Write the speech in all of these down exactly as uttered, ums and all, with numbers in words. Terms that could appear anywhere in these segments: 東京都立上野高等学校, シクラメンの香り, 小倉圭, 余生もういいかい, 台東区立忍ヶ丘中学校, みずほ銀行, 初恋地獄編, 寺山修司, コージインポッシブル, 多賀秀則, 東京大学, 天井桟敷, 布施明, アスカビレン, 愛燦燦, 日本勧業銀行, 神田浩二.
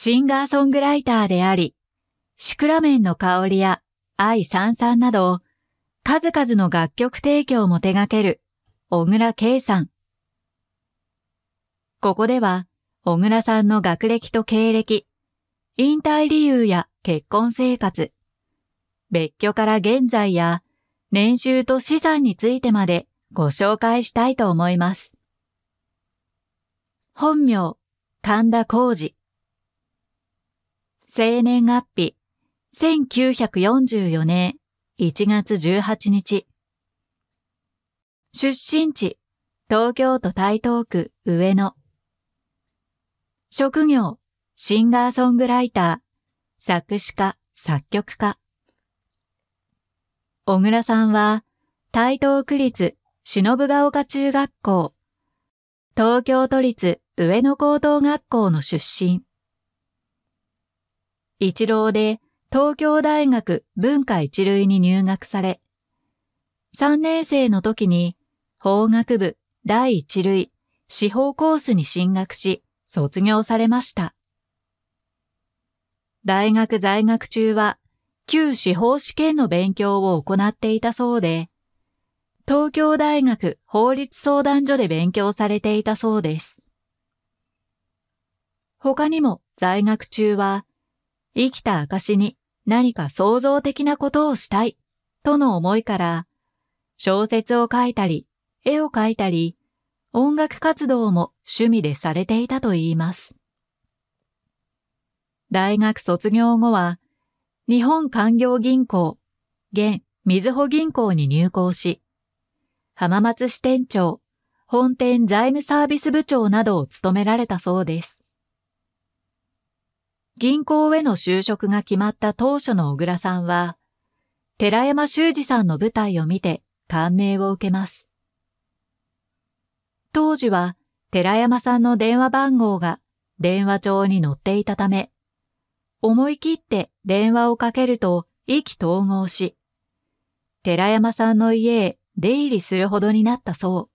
シンガーソングライターであり、シクラメンの香りや愛燦々など、数々の楽曲提供も手掛ける小倉圭さん。ここでは、小倉さんの学歴と経歴、引退理由や結婚生活、別居から現在や年収と資産についてまでご紹介したいと思います。本名、神田浩二。生年月日、せんきゅうひゃくよんじゅうよねんいちがつじゅうはちにち。出身地、東京都台東区上野。職業、シンガーソングライター、作詞家、作曲家。小倉さんは、台東区立忍ヶ丘中学校、東京都立上野高等学校の出身。一浪で東京大学文化一類に入学され、さんねんせいの時に法学部第一類司法コースに進学し卒業されました。大学在学中は旧司法試験の勉強を行っていたそうで、東京大学法律相談所で勉強されていたそうです。他にも在学中は、生きた証に何か創造的なことをしたいとの思いから、小説を書いたり、絵を描いたり、音楽活動も趣味でされていたといいます。大学卒業後は、日本勧業銀行、現みずほ銀行に入行し、浜松支店長、本店財務サービス部長などを務められたそうです。銀行への就職が決まった当初の小倉さんは、寺山修司さんの舞台を見て感銘を受けます。当時は寺山さんの電話番号が電話帳に載っていたため、思い切って電話をかけると意気投合し、寺山さんの家へ出入りするほどになったそ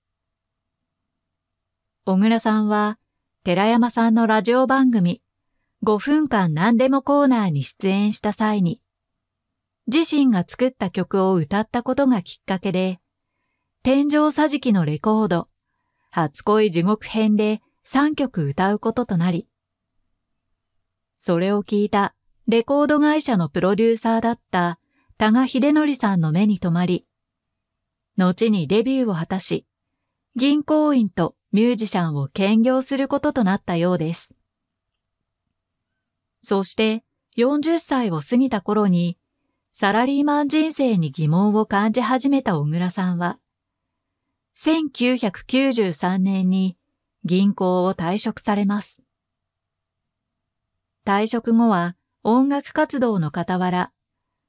う。小倉さんは寺山さんのラジオ番組、ごふんかん何でもコーナーに出演した際に、自身が作った曲を歌ったことがきっかけで、天井桟敷のレコード、初恋地獄編でさんきょく歌うこととなり、それを聞いたレコード会社のプロデューサーだった多賀秀則さんの目に留まり、後にデビューを果たし、銀行員とミュージシャンを兼業することとなったようです。そしてよんじゅっさいを過ぎた頃にサラリーマン人生に疑問を感じ始めた小倉さんは、せんきゅうひゃくきゅうじゅうさんねんに銀行を退職されます。退職後は音楽活動の傍ら、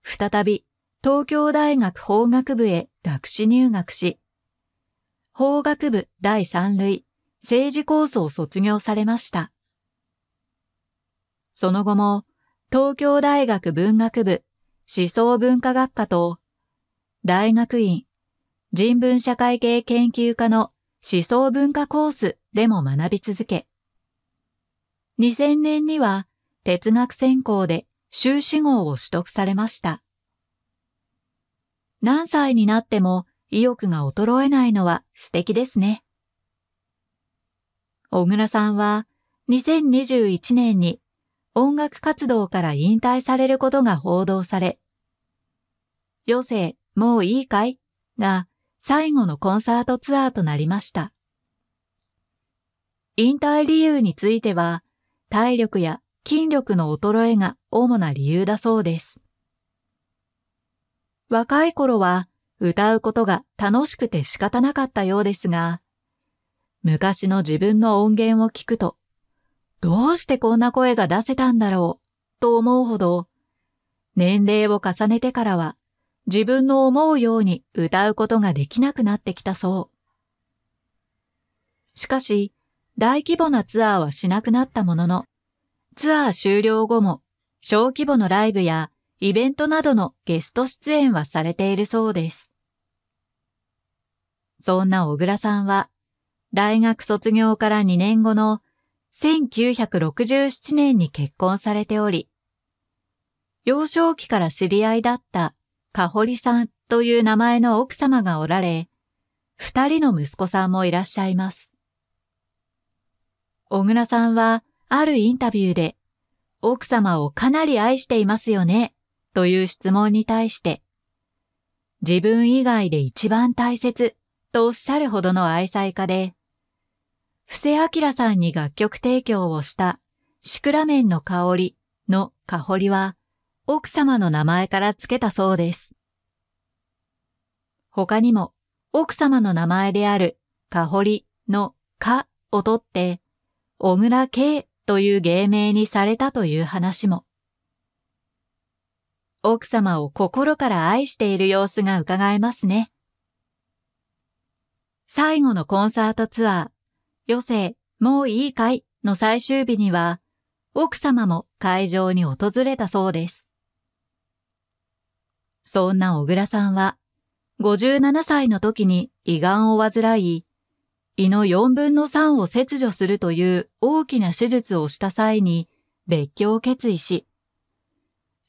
再び東京大学法学部へ学士入学し、法学部第三類政治コースを卒業されました。その後も東京大学文学部思想文化学科と大学院人文社会系研究科の思想文化コースでも学び続け、にせんねんには哲学専攻で修士号を取得されました。何歳になっても意欲が衰えないのは素敵ですね。小倉さんはにせんにじゅういちねんに音楽活動から引退されることが報道され、余生もういいかいが最後のコンサートツアーとなりました。引退理由については、体力や筋力の衰えが主な理由だそうです。若い頃は歌うことが楽しくて仕方なかったようですが、昔の自分の音源を聞くと、どうしてこんな声が出せたんだろうと思うほど、年齢を重ねてからは自分の思うように歌うことができなくなってきたそう。しかし、大規模なツアーはしなくなったものの、ツアー終了後も小規模のライブやイベントなどのゲスト出演はされているそうです。そんな小倉さんは、大学卒業からにねんごのせんきゅうひゃくろくじゅうななねんに結婚されており、幼少期から知り合いだったかほりさんという名前の奥様がおられ、二人の息子さんもいらっしゃいます。小倉さんはあるインタビューで、奥様をかなり愛していますよね、という質問に対して、自分以外で一番大切とおっしゃるほどの愛妻家で、布施明さんに楽曲提供をしたシクラメンの香りのかほりは奥様の名前から付けたそうです。他にも奥様の名前であるかほりのかを取って小倉圭という芸名にされたという話も。奥様を心から愛している様子が伺えますね。最後のコンサートツアー、余生、もういいかいの最終日には、奥様も会場に訪れたそうです。そんな小倉さんは、ごじゅうななさいの時に胃がんを患い、胃のよんぶんのさんを切除するという大きな手術をした際に別居を決意し、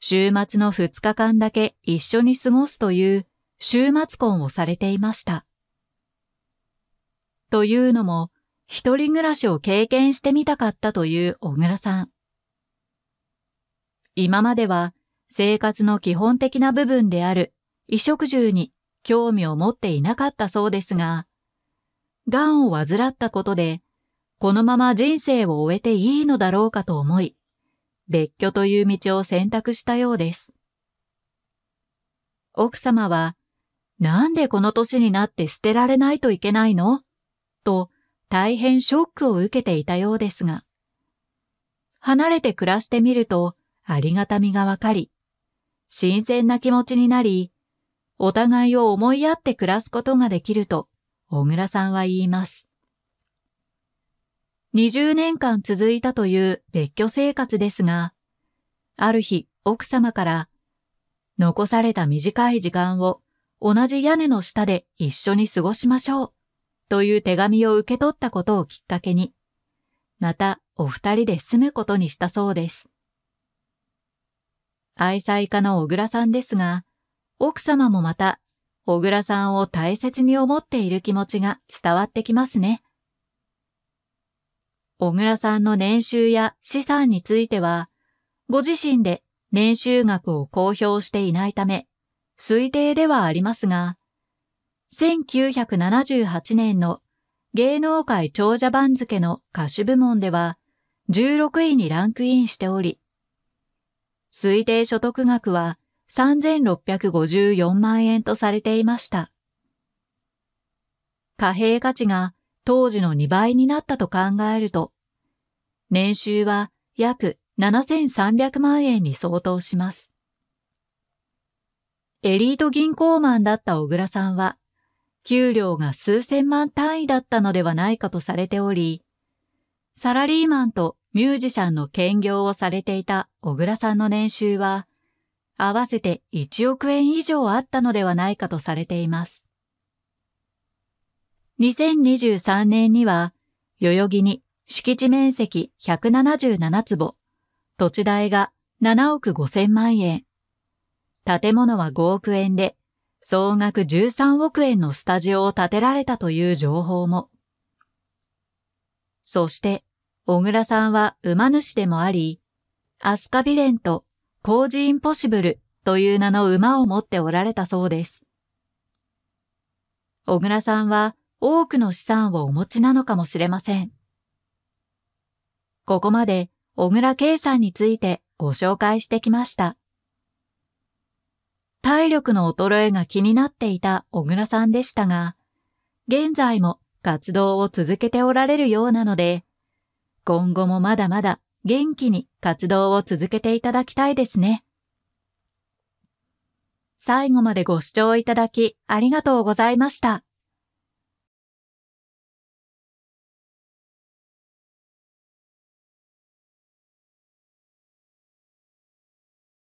週末のふつかかんだけ一緒に過ごすという週末婚をされていました。というのも、一人暮らしを経験してみたかったという小倉さん。今までは生活の基本的な部分である衣食住に興味を持っていなかったそうですが、癌を患ったことで、このまま人生を終えていいのだろうかと思い、別居という道を選択したようです。奥様は、なんでこの年になって捨てられないといけないの？と大変ショックを受けていたようですが、離れて暮らしてみるとありがたみがわかり、新鮮な気持ちになり、お互いを思い合って暮らすことができると、小倉さんは言います。にじゅうねんかん続いたという別居生活ですが、ある日奥様から、残された短い時間を同じ屋根の下で一緒に過ごしましょう、という手紙を受け取ったことをきっかけに、またお二人で住むことにしたそうです。愛妻家の小倉さんですが、奥様もまた小倉さんを大切に思っている気持ちが伝わってきますね。小倉さんの年収や資産については、ご自身で年収額を公表していないため、推定ではありますが、せんきゅうひゃくななじゅうはちねんの芸能界長者番付の歌手部門ではじゅうろくいにランクインしており、推定所得額はさんぜんろっぴゃくごじゅうよんまんえんとされていました。貨幣価値が当時のにばいになったと考えると、年収は約ななせんさんびゃくまんえんに相当します。エリート銀行マンだった小倉さんは、給料が数千万単位だったのではないかとされており、サラリーマンとミュージシャンの兼業をされていた小倉さんの年収は、合わせていちおくえん以上あったのではないかとされています。にせんにじゅうさんねんには、代々木に敷地面積ひゃくななじゅうななつぼ、土地代がななおくごせんまんえん、建物はごおくえんで、総額じゅうさんおくえんのスタジオを建てられたという情報も。そして、小倉さんは馬主でもあり、アスカビレンとコージインポッシブルという名の馬を持っておられたそうです。小倉さんは多くの資産をお持ちなのかもしれません。ここまで小倉圭さんについてご紹介してきました。体力の衰えが気になっていた小倉さんでしたが、現在も活動を続けておられるようなので、今後もまだまだ元気に活動を続けていただきたいですね。最後までご視聴いただきありがとうございました。